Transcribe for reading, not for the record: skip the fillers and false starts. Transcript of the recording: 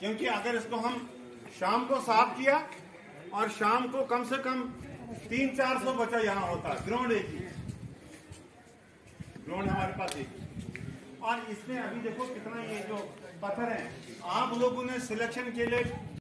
क्योंकि अगर इसको हम शाम को साफ किया और शाम को कम से कम 300-400 बच्चा यहाँ होता। ग्राउंड एक ही, ग्राउंड हमारे पास एक ही। और इसमें अभी देखो कितना ये जो पत्थर है, आप लोगों ने सिलेक्शन के लिए